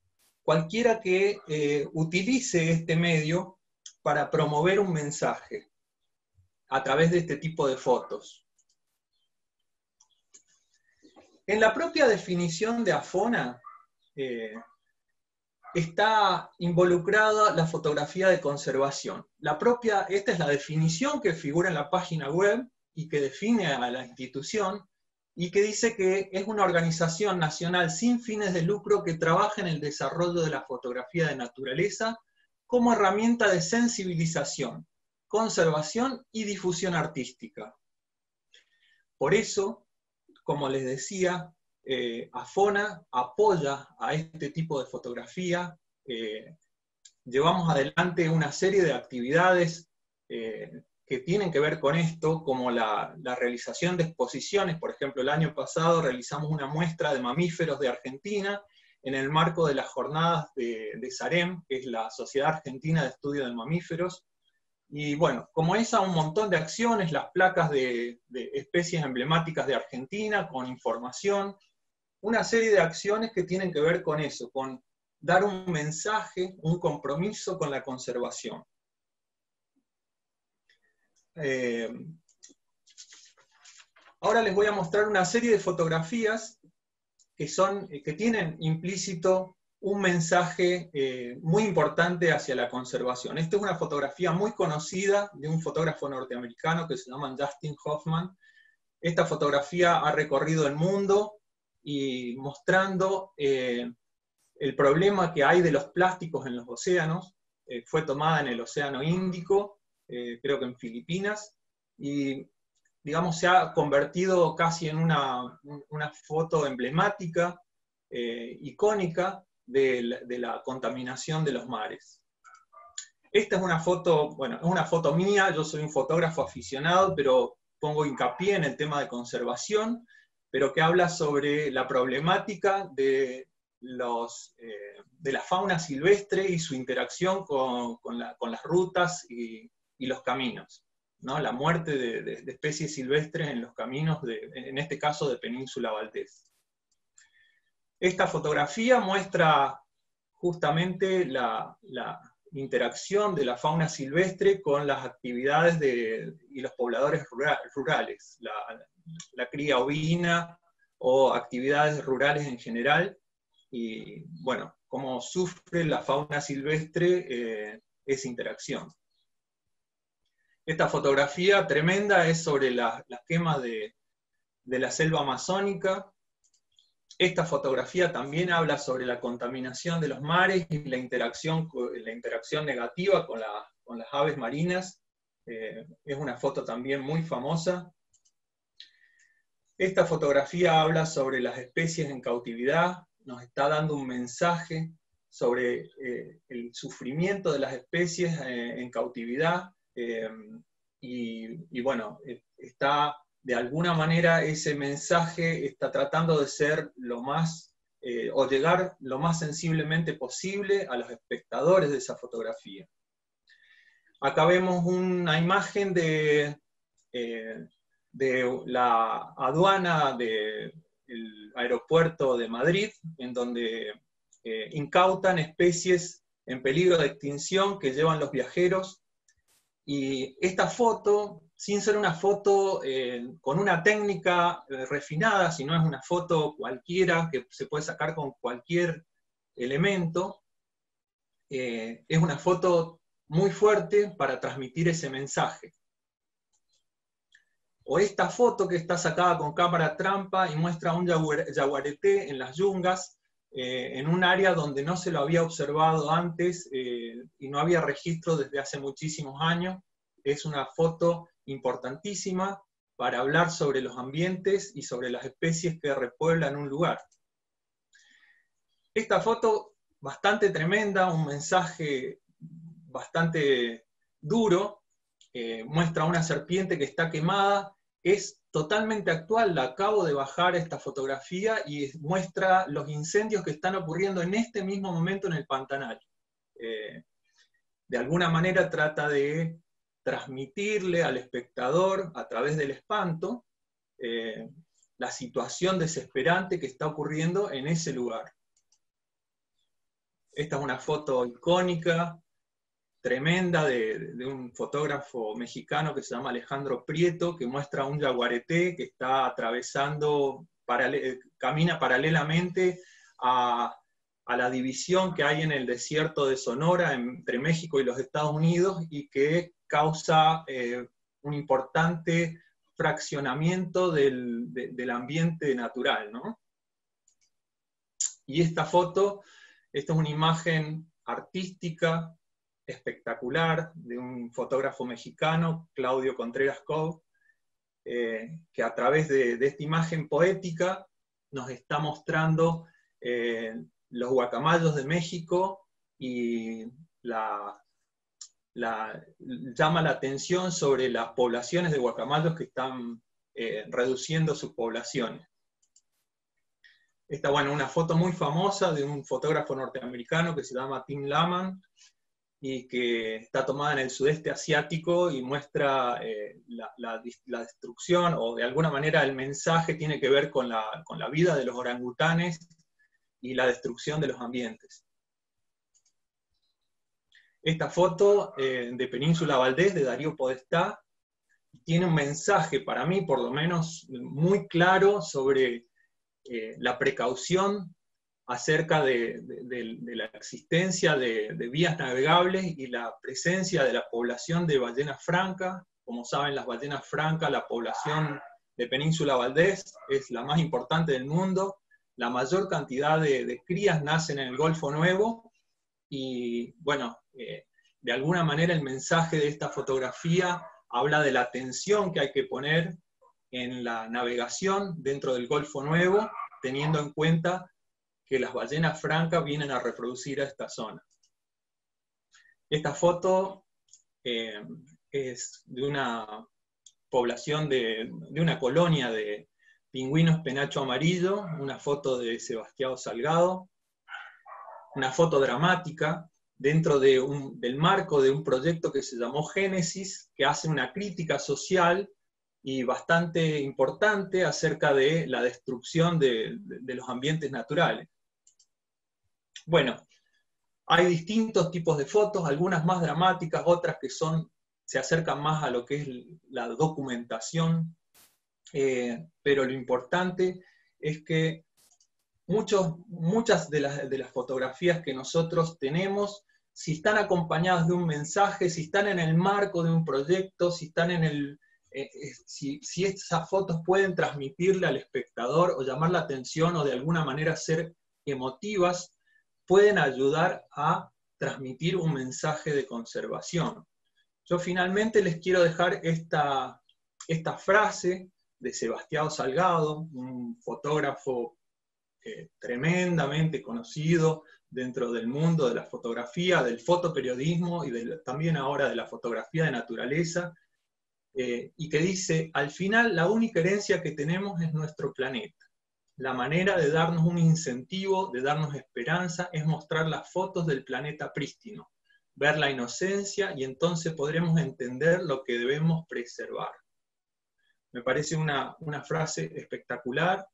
cualquiera que utilice este medio para promover un mensaje a través de este tipo de fotos. En la propia definición de AFONA está involucrada la fotografía de conservación. Esta es la definición que figura en la página web y que define a la institución, y que dice que es una organización nacional sin fines de lucro que trabaja en el desarrollo de la fotografía de naturaleza como herramienta de sensibilización, conservación y difusión artística. Por eso, como les decía, AFONA apoya a este tipo de fotografía. Llevamos adelante una serie de actividades que tienen que ver con esto, como la realización de exposiciones. Por ejemplo, el año pasado realizamos una muestra de mamíferos de Argentina, en el marco de las jornadas de SAREM, que es la Sociedad Argentina de Estudio de Mamíferos. Y bueno, como esa, un montón de acciones, las placas de especies emblemáticas de Argentina, con información, una serie de acciones que tienen que ver con eso, con dar un mensaje, un compromiso con la conservación. Ahora les voy a mostrar una serie de fotografías que tienen implícito un mensaje muy importante hacia la conservación. Esta es una fotografía muy conocida de un fotógrafo norteamericano que se llama Justin Hoffman. Esta fotografía ha recorrido el mundo y mostrando el problema que hay de los plásticos en los océanos. Fue tomada en el Océano Índico, creo que en Filipinas, y digamos se ha convertido casi en una foto emblemática, icónica, de la contaminación de los mares. Esta es una foto, bueno, es una foto mía, yo soy un fotógrafo aficionado, pero pongo hincapié en el tema de conservación, pero que habla sobre la problemática de la fauna silvestre y su interacción con las rutas y los caminos, ¿no? La muerte de especies silvestres en los caminos, en este caso de Península Valdés. Esta fotografía muestra justamente la interacción de la fauna silvestre con las actividades y los pobladores rurales, la cría ovina o actividades rurales en general, y bueno, cómo sufre la fauna silvestre esa interacción. Esta fotografía tremenda es sobre las quemas de la selva amazónica. Esta fotografía también habla sobre la contaminación de los mares y la interacción negativa con las aves marinas. Es una foto también muy famosa. Esta fotografía habla sobre las especies en cautividad, nos está dando un mensaje sobre el sufrimiento de las especies en cautividad, y bueno, está de alguna manera ese mensaje está tratando de ser lo más, o llegar lo más sensiblemente posible a los espectadores de esa fotografía. Acá vemos una imagen de la aduana del aeropuerto de Madrid, en donde incautan especies en peligro de extinción que llevan los viajeros, y esta foto, sin ser una foto con una técnica refinada, sino es una foto cualquiera, que se puede sacar con cualquier elemento, es una foto muy fuerte para transmitir ese mensaje. O esta foto que está sacada con cámara trampa y muestra un yaguareté en las Yungas, en un área donde no se lo había observado antes y no había registro desde hace muchísimos años. Es una foto importantísima para hablar sobre los ambientes y sobre las especies que repueblan un lugar. Esta foto bastante tremenda, un mensaje bastante duro, muestra una serpiente que está quemada, es totalmente actual, la acabo de bajar esta fotografía y muestra los incendios que están ocurriendo en este mismo momento en el Pantanal. De alguna manera trata de transmitirle al espectador, a través del espanto, la situación desesperante que está ocurriendo en ese lugar. Esta es una foto icónica, tremenda, de un fotógrafo mexicano que se llama Alejandro Prieto, que muestra un yaguareté que está atravesando, camina paralelamente a la división que hay en el desierto de Sonora, entre México y los Estados Unidos, y que causa un importante fraccionamiento del ambiente natural, ¿no? Y esta foto, esta es una imagen artística, espectacular, de un fotógrafo mexicano, Claudio Contreras Koch, que a través de esta imagen poética nos está mostrando los guacamayos de México, y llama la atención sobre las poblaciones de guacamayos que están reduciendo sus poblaciones. Esta, bueno, una foto muy famosa de un fotógrafo norteamericano que se llama Tim Laman, y que está tomada en el sudeste asiático y muestra la destrucción, o de alguna manera el mensaje tiene que ver con la vida de los orangutanes y la destrucción de los ambientes. Esta foto de Península Valdés, de Darío Podestá, tiene un mensaje, para mí por lo menos, muy claro sobre la precaución acerca de la existencia de vías navegables y la presencia de la población de ballenas francas. Como saben, las ballenas francas, la población de Península Valdés es la más importante del mundo. La mayor cantidad de crías nacen en el Golfo Nuevo, y bueno, de alguna manera el mensaje de esta fotografía habla de la atención que hay que poner en la navegación dentro del Golfo Nuevo, teniendo en cuenta que las ballenas francas vienen a reproducir a esta zona. Esta foto es de una población, de una colonia de pingüinos penacho amarillo, una foto de Sebastián Salgado, una foto dramática, dentro de del marco de un proyecto que se llamó Génesis, que hace una crítica social y bastante importante acerca de la destrucción de los ambientes naturales. Bueno, hay distintos tipos de fotos, algunas más dramáticas, otras que se acercan más a lo que es la documentación, pero lo importante es que muchas de las fotografías que nosotros tenemos, si están acompañadas de un mensaje, si están en el marco de un proyecto, si están en el... si esas fotos pueden transmitirle al espectador o llamar la atención o de alguna manera ser emotivas, pueden ayudar a transmitir un mensaje de conservación. Yo finalmente les quiero dejar esta frase de Sebastián Salgado, un fotógrafo tremendamente conocido dentro del mundo de la fotografía, del fotoperiodismo y también ahora de la fotografía de naturaleza, y que dice: al final la única herencia que tenemos es nuestro planeta. La manera de darnos un incentivo, de darnos esperanza, es mostrar las fotos del planeta prístino, ver la inocencia, y entonces podremos entender lo que debemos preservar. Me parece una frase espectacular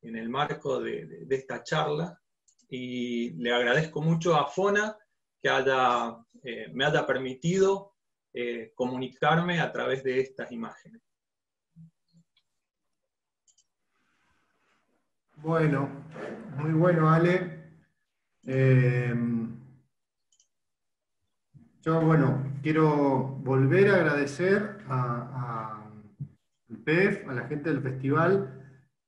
en el marco de esta charla, y le agradezco mucho a AFONA que me haya permitido comunicarme a través de estas imágenes. Bueno, muy bueno, Ale. Yo, bueno, quiero volver a agradecer al PEFF, a la gente del festival,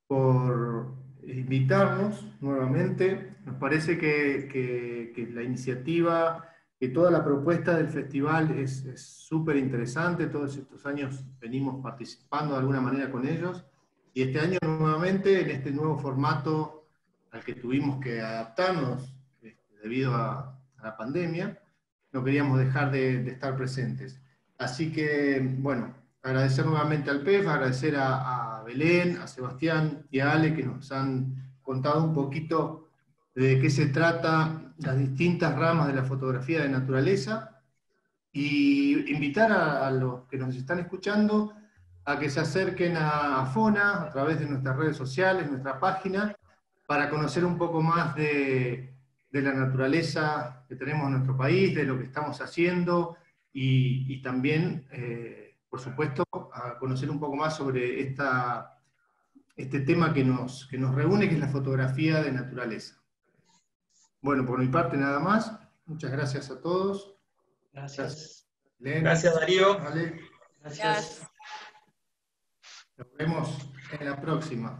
por invitarnos nuevamente. Nos parece que la iniciativa... que toda la propuesta del festival es súper interesante, todos estos años venimos participando de alguna manera con ellos, y este año nuevamente en este nuevo formato al que tuvimos que adaptarnos debido a la pandemia, no queríamos dejar de estar presentes. Así que, bueno, agradecer nuevamente al PEFF, agradecer a Belén, a Sebastián y a Ale, que nos han contado un poquito de qué se trata las distintas ramas de la fotografía de naturaleza, y invitar a los que nos están escuchando a que se acerquen a AFONA a través de nuestras redes sociales, nuestra página, para conocer un poco más de la naturaleza que tenemos en nuestro país, de lo que estamos haciendo, y también, por supuesto, a conocer un poco más sobre este tema que nos reúne, que es la fotografía de naturaleza. Bueno, por mi parte nada más. Muchas gracias a todos. Gracias. Elena. Gracias, Darío. Vale. Gracias. Nos vemos en la próxima.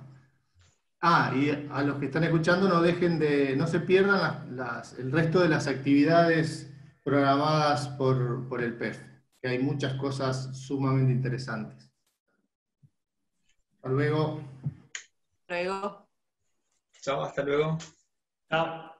Y a los que están escuchando, no se pierdan el resto de las actividades programadas por el PEFF, que hay muchas cosas sumamente interesantes. Hasta luego. Hasta luego. Chao, hasta luego. Chao.